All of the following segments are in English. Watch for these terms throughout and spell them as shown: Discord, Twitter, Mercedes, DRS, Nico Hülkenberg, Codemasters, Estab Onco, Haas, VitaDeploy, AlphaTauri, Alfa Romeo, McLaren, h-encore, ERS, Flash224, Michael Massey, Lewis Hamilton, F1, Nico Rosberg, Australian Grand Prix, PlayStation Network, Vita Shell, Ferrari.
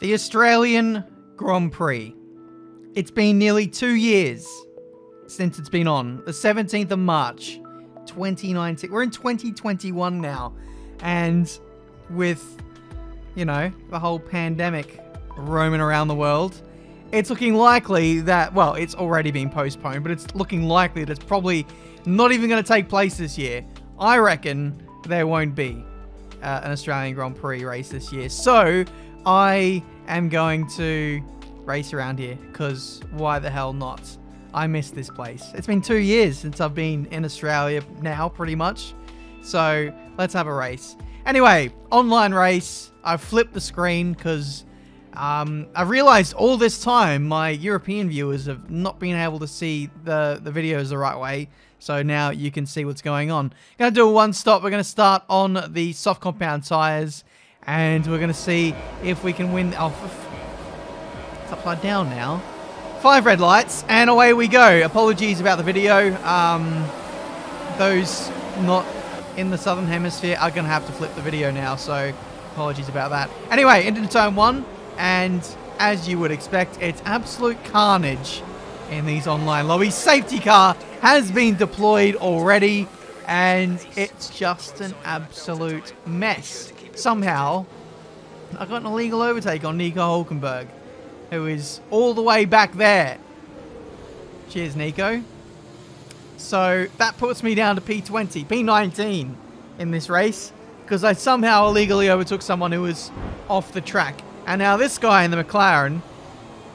The Australian Grand Prix. It's been nearly 2 years since it's been on. The 17th of March, 2019. We're in 2021 now. And with, you know, the whole pandemic roaming around the world, it's looking likely that, well, it's already been postponed, but it's looking likely that it's probably not even going to take place this year. I reckon there won't be an Australian Grand Prix race this year. So I am going to race around here because why the hell not? I miss this place. It's been 2 years since I've been in Australia now, pretty much. So let's have a race. Anyway, online race. I flipped the screen because I realized all this time my European viewers have not been able to see the videos the right way. So now you can see what's going on. Going to do a one stop. We're going to start on the soft compound tires. And we're going to see if we can win. Oh, it's upside down now. 5 red lights, and away we go. Apologies about the video. Those not in the southern hemisphere are going to have to flip the video now, so apologies about that. Anyway, into turn one, and as you would expect, it's absolute carnage in these online lobbies. Safety car has been deployed already, and it's just an absolute mess. Somehow, I got an illegal overtake on Nico Hülkenberg, who is all the way back there. Cheers, Nico. So that puts me down to P20, P19 in this race, because I somehow illegally overtook someone who was off the track. And now this guy in the McLaren,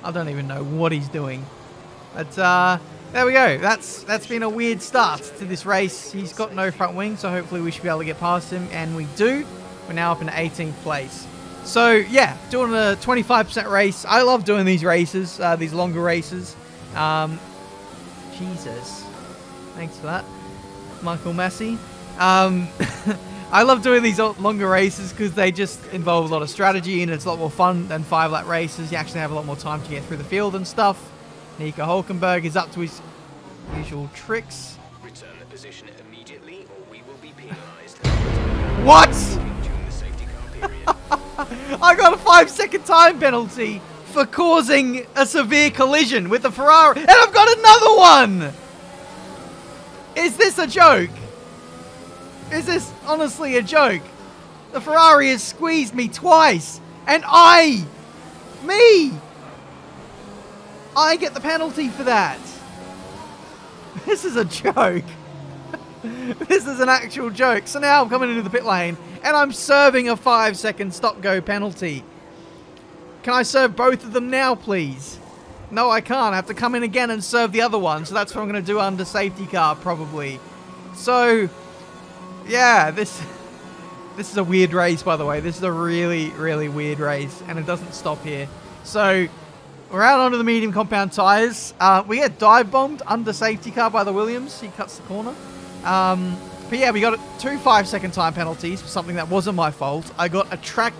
I don't even know what he's doing. But there we go. That's been a weird start to this race. He's got no front wing, so hopefully we should be able to get past him. And we do. We're now up in 18th place. So, yeah, doing a 25% race. I love doing these races, these longer races. Jesus. Thanks for that, Michael Massey. I love doing these longer races because they just involve a lot of strategy and it's a lot more fun than 5-lap races. You actually have a lot more time to get through the field and stuff. Nico Hülkenberg is up to his usual tricks. Return the position immediately or we will be penalized. What? I got a 5-second time penalty for causing a severe collision with the Ferrari. And I've got another one! Is this a joke? Is this honestly a joke? The Ferrari has squeezed me twice. And I get the penalty for that. This is a joke. This is an actual joke. So now I'm coming into the pit lane and I'm serving a 5-second stop-go penalty. Can I serve both of them now, please? No, I can't. I have to come in again and serve the other one. So that's what I'm going to do under safety car, probably. So, yeah, this is a weird race, by the way. This is a really, really weird race, and it doesn't stop here. So we're out onto the medium compound tyres. We get dive-bombed under safety car by the Williams. He cuts the corner. But yeah, we got 2 5-second time penalties for something that wasn't my fault. I got a track.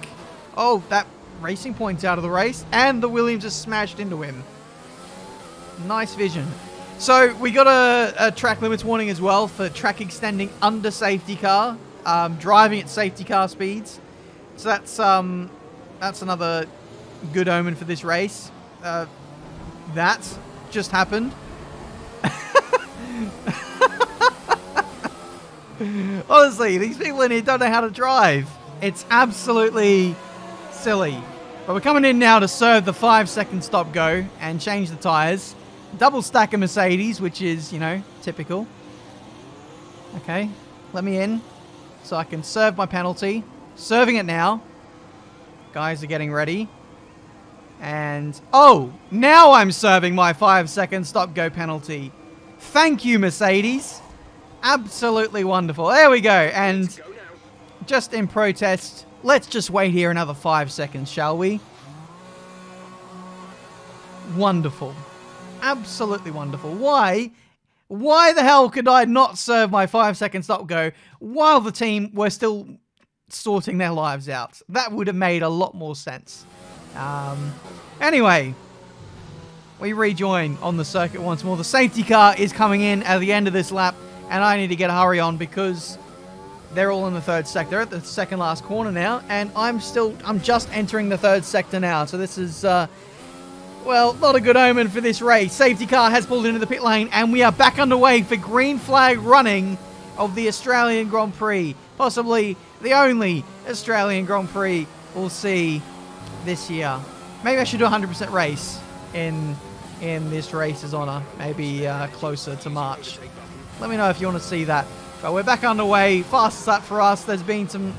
Oh, that racing point's out of the race. And the Williams has smashed into him. Nice vision. So we got a track limits warning as well for track extending under safety car. Driving at safety car speeds. So that's another good omen for this race. That just happened. Honestly, these people in here don't know how to drive. It's absolutely silly. But we're coming in now to serve the 5-second stop-go and change the tyres. Double stack a Mercedes, which is, you know, typical. Okay, let me in so I can serve my penalty. Serving it now. Guys are getting ready. And, oh, now I'm serving my 5-second stop-go penalty. Thank you, Mercedes. Absolutely wonderful. There we go. And just in protest, let's just wait here another 5 seconds, shall we? Wonderful. Absolutely wonderful. Why? Why the hell could I not serve my 5-second stop go while the team were still sorting their lives out? That would have made a lot more sense. Anyway, we rejoin on the circuit once more. The safety car is coming in at the end of this lap. And I need to get a hurry on because They're all in the third sector. They're at the second last corner now, and I'm just entering the third sector now. So this is, well, not a good omen for this race. Safety car has pulled into the pit lane, and we are back underway for green flag running of the Australian Grand Prix. Possibly the only Australian Grand Prix we'll see this year. Maybe I should do 100% race in this race's honor. Maybe closer to March. Let me know if you want to see that. But we're back underway. Fast start for us. There's been some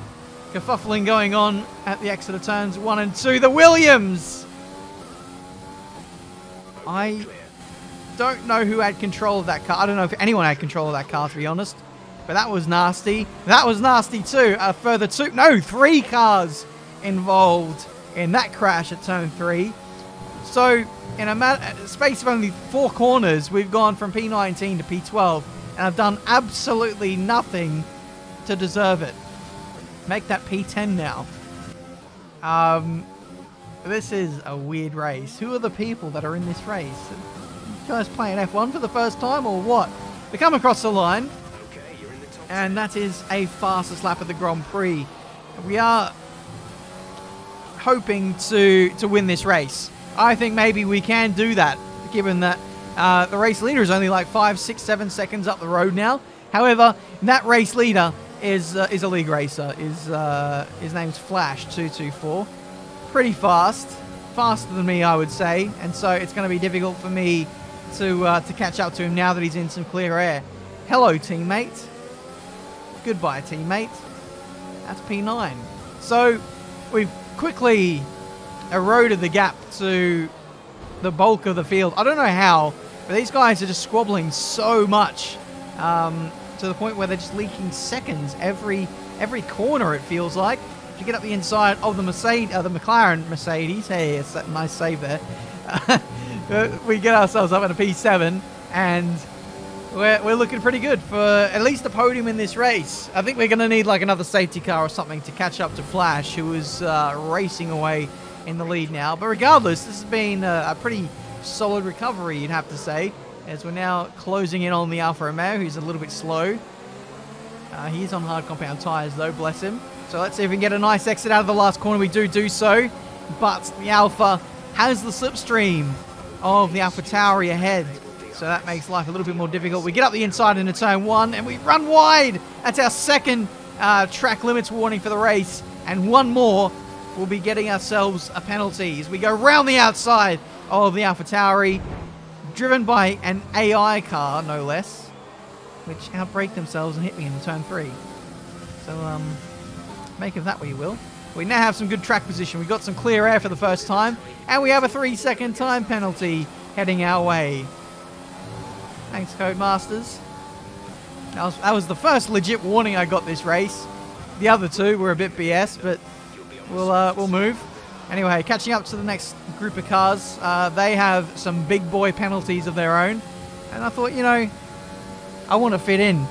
kerfuffling going on at the exit of turns 1 and 2. The Williams! I don't know who had control of that car. I don't know if anyone had control of that car, to be honest. But that was nasty. That was nasty too. A further two, no, 3 cars involved in that crash at turn 3. So in a space of only 4 corners, we've gone from P19 to P12. And I've done absolutely nothing to deserve it. Make that P10 now. This is a weird race. Who are the people that are in this race? You guys playing F1 for the first time or what? They come across the line. And that is a fastest lap of the Grand Prix. We are hoping to win this race. I think maybe we can do that, given that the race leader is only like 5, 6, 7 seconds up the road now. However, that race leader is a league racer. His name's Flash224. Pretty fast, faster than me, I would say. And so it's going to be difficult for me to catch up to him now that he's in some clear air. Hello, teammate. Goodbye, teammate. That's P9. So we've quickly eroded the gap to the bulk of the field. I don't know how, but these guys are just squabbling so much to the point where they're just leaking seconds every corner, it feels like. To get up the inside of the McLaren Mercedes. Hey, it's that nice save there. We get ourselves up at a P7 and We're looking pretty good for at least a podium in this race. I think we're going to need like another safety car or something to catch up to Flash, who is racing away in the lead now. But regardless, this has been a pretty solid recovery, you'd have to say, as we're now closing in on the Alfa Romeo, who's a little bit slow. He is on hard compound tyres though, bless him. So let's see if we can get a nice exit out of the last corner. We do so, but the Alfa has the slipstream of the AlphaTauri ahead. So that makes life a little bit more difficult. We get up the inside into turn 1 and we run wide. That's our second track limits warning for the race. And one more, we'll be getting ourselves a penalty as we go round the outside of the AlphaTauri, driven by an AI car, no less, which outbraked themselves and hit me in turn 3. So make of that what you will. We now have some good track position. We've got some clear air for the first time. And we have a 3-second time penalty heading our way. Thanks, Codemasters. That was the first legit warning I got this race. The other two were a bit BS, but we'll move. Anyway, catching up to the next group of cars. They have some big boy penalties of their own. And I thought, you know, I want to fit in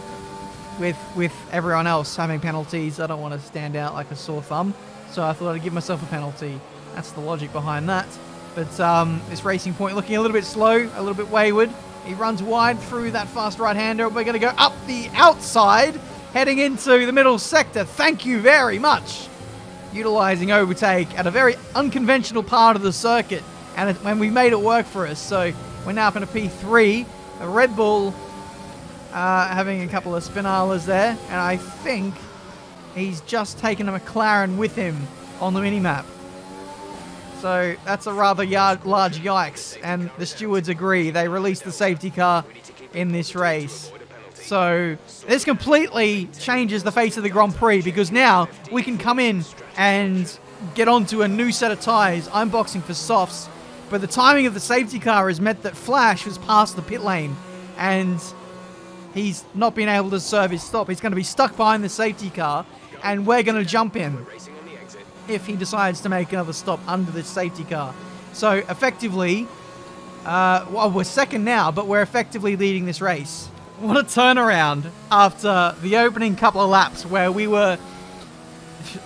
with everyone else having penalties. I don't want to stand out like a sore thumb. So I thought I'd give myself a penalty. That's the logic behind that. But this Racing Point looking a little bit slow, a little bit wayward. He runs wide through that fast right-hander. We're going to go up the outside, heading into the middle sector. Thank you very much. Utilising overtake at a very unconventional part of the circuit. And when we made it work for us. So we're now up in a P3. A Red Bull having a couple of spinalas there. And I think he's just taken a McLaren with him on the minimap. So that's a rather large yikes, and the stewards agree. They released the safety car in this race. So this completely changes the face of the Grand Prix, because now we can come in and get onto a new set of tyres. I'm boxing for softs, but the timing of the safety car has meant that Flash was past the pit lane, and he's not been able to serve his stop. He's going to be stuck behind the safety car, and we're going to jump in if he decides to make another stop under the safety car. So effectively, well, we're second now, but we're effectively leading this race. What a turnaround after the opening couple of laps where we were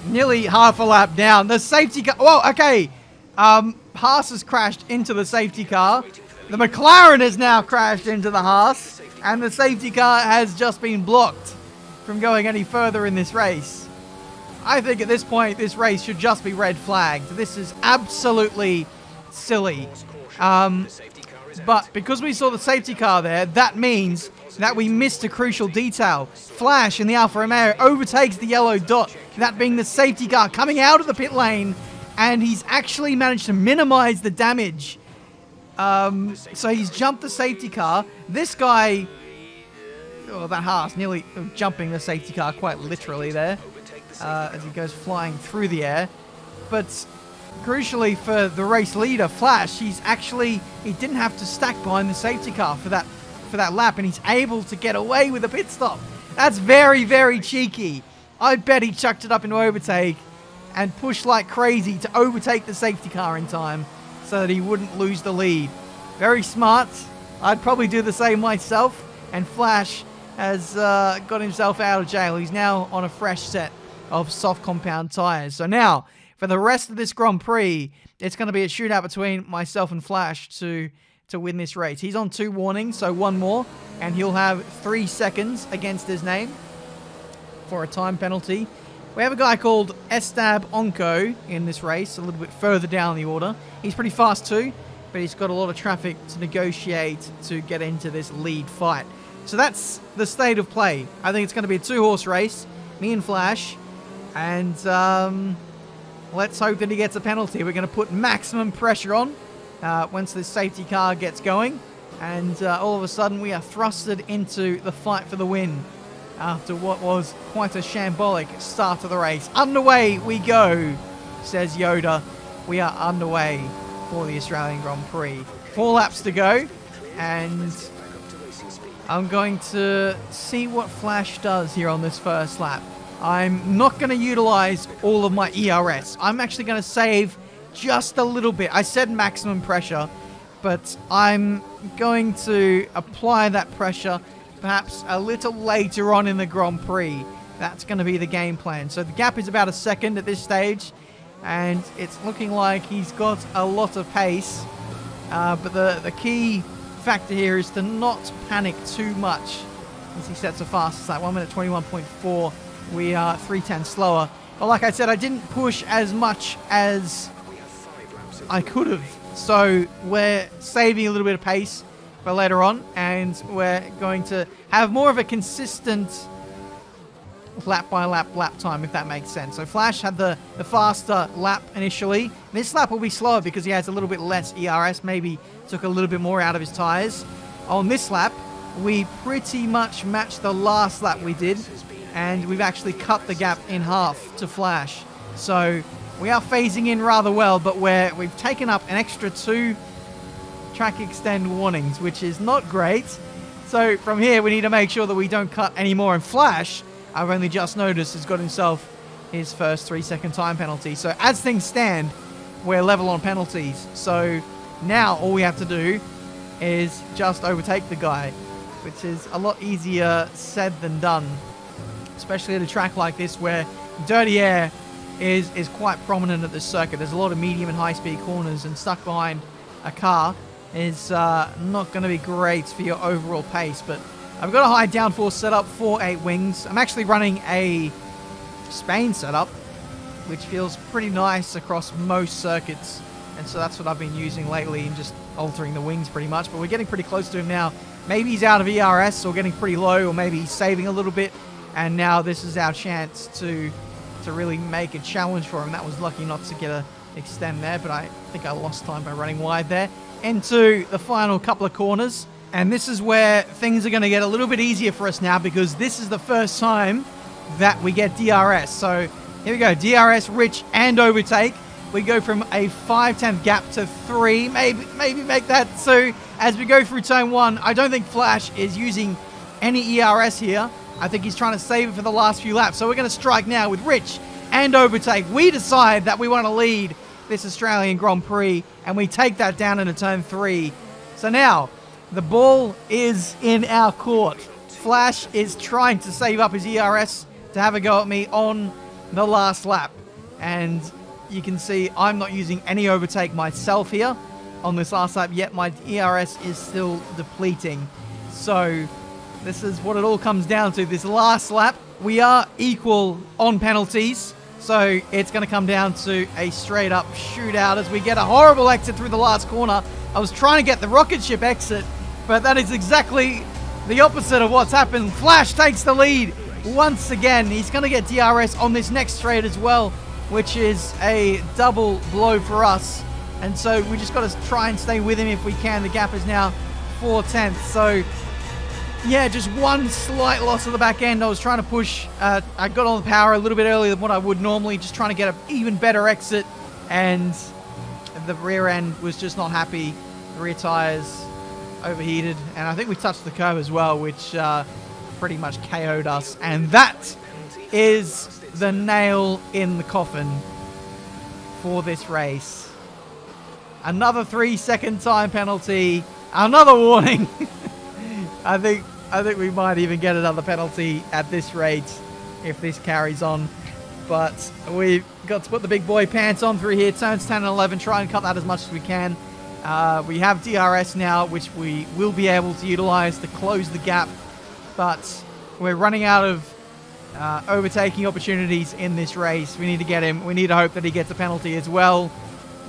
nearly half a lap down. The safety car, whoa, okay. Haas has crashed into the safety car. The McLaren has now crashed into the Haas, and the safety car has just been blocked from going any further in this race. I think at this point, this race should just be red flagged. This is absolutely silly. But because we saw the safety car there, that means that we missed a crucial detail. Flash in the Alfa Romeo overtakes the yellow dot, that being the safety car coming out of the pit lane, and he's actually managed to minimize the damage. So he's jumped the safety car. This guy, oh, that Haas nearly jumping the safety car quite literally there, as he goes flying through the air. But crucially for the race leader, Flash, he didn't have to stack behind the safety car for that lap, and he's able to get away with a pit stop. That's very, very cheeky. I bet he chucked it up into overtake and pushed like crazy to overtake the safety car in time so that he wouldn't lose the lead. Very smart. I'd probably do the same myself, and Flash has got himself out of jail. He's now on a fresh set of soft compound tyres. So now, for the rest of this Grand Prix, it's going to be a shootout between myself and Flash to win this race. He's on 2 warnings, so one more, and he'll have 3 seconds against his name for a time penalty. We have a guy called Estab Onco in this race, a little bit further down the order. He's pretty fast too, but he's got a lot of traffic to negotiate to get into this lead fight. So that's the state of play. I think it's going to be a 2-horse race, me and Flash, and let's hope that he gets a penalty. We're going to put maximum pressure on once this safety car gets going. And all of a sudden, we are thrusted into the fight for the win after what was quite a shambolic start to the race. Underway we go, says Yoda. We are underway for the Australian Grand Prix. 4 laps to go, and I'm going to see what Flash does here on this first lap. I'm not going to utilize all of my ERS. I'm actually going to save just a little bit. I said maximum pressure, but I'm going to apply that pressure perhaps a little later on in the Grand Prix. That's going to be the game plan. So the gap is about a second at this stage, and it's looking like he's got a lot of pace. But the key factor here is to not panic too much as he sets a fast lap. 1:21.4. We are 3:10 slower. But like I said, I didn't push as much as I could have. So we're saving a little bit of pace for later on, and we're going to have more of a consistent lap-by-lap time, if that makes sense. So Flash had the faster lap initially. This lap will be slower because he has a little bit less ERS, maybe took a little bit more out of his tyres. On this lap, we pretty much matched the last lap we did, and we've actually cut the gap in half to Flash. So we are phasing in rather well, but we've taken up an extra 2 track extend warnings, which is not great. So from here, we need to make sure that we don't cut any more. And Flash, I've only just noticed, has got himself his first 3-second time penalty. So as things stand, we're level on penalties. So now all we have to do is just overtake the guy, which is a lot easier said than done, especially at a track like this where dirty air is quite prominent at this circuit. There's a lot of medium and high-speed corners, and stuck behind a car is not going to be great for your overall pace. But I've got a high downforce setup for 8 wings. I'm actually running a Spain setup, which feels pretty nice across most circuits. And so that's what I've been using lately, and just altering the wings pretty much. But we're getting pretty close to him now. Maybe he's out of ERS or getting pretty low, or maybe he's saving a little bit. And now this is our chance to really make a challenge for him. That was lucky not to get an extend there, but I think I lost time by running wide there. Into the final couple of corners. And this is where things are going to get a little bit easier for us now, because this is the first time that we get DRS. So here we go, DRS, rich, and overtake. We go from a 5/10 gap to 3, maybe make that 2. As we go through turn 1, I don't think Flash is using any ERS here. I think he's trying to save it for the last few laps. So we're going to strike now with rich and overtake. We decide that we want to lead this Australian Grand Prix, and we take that down into turn 3. So now the ball is in our court. Flash is trying to save up his ERS to have a go at me on the last lap. And you can see I'm not using any overtake myself here on this last lap, yet my ERS is still depleting. So this is what it all comes down to. This last lap We are equal on penalties, so it's going to come down to a straight-up shootout as we get a horrible exit through the last corner. I was trying to get the rocket ship exit, but that is exactly the opposite of what's happened. Flash takes the lead once again. He's going to get DRS on this next straight as well, which is a double blow for us. And so we just got to try and stay with him if we can. The gap is now 4 tenths. So, yeah, just one slight loss at the back end. I was trying to push. I got on the power a little bit earlier than what I would normally, just trying to get an even better exit. And the rear end was just not happy. The rear tires overheated, and I think we touched the curb as well, which pretty much KO'd us. And that is the nail in the coffin for this race. Another 3-second time penalty, another warning. I think we might even get another penalty at this rate if this carries on, but we've got to put the big boy pants on through here. Turns 10 and 11, try and cut that as much as we can. We have DRS now, which we will be able to utilize to close the gap, but we're running out of overtaking opportunities in this race. We need to get him. We need to hope that he gets a penalty as well.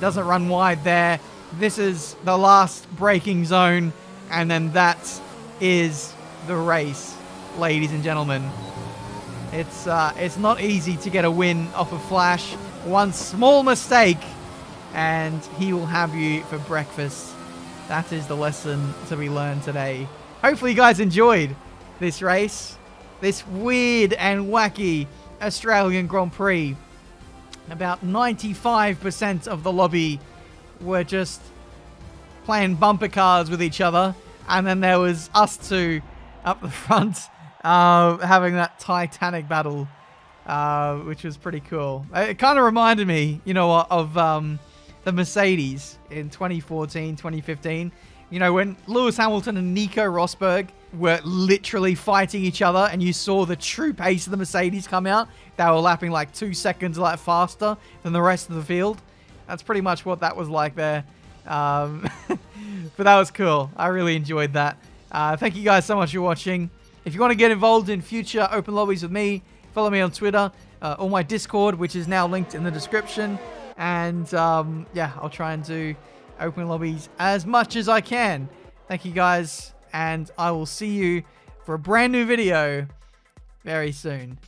Doesn't run wide there. This is the last braking zone, and then that is the race, ladies and gentlemen. It's not easy to get a win off of Flash. One small mistake, and he will have you for breakfast. That is the lesson to be learned today. Hopefully you guys enjoyed this race, this weird and wacky Australian Grand Prix. About 95% of the lobby were just playing bumper cars with each other, and then there was us two up the front having that Titanic battle, which was pretty cool. It kind of reminded me, you know, of the Mercedes in 2014, 2015. You know, when Lewis Hamilton and Nico Rosberg were literally fighting each other, and you saw the true pace of the Mercedes come out. They were lapping like 2 seconds a lap faster than the rest of the field. That's pretty much what that was like there. But that was cool. I really enjoyed that. Thank you guys so much for watching. If you want to get involved in future open lobbies with me, follow me on Twitter or my Discord, which is now linked in the description. And yeah, I'll try and do open lobbies as much as I can. Thank you guys, and I will see you for a brand new video very soon.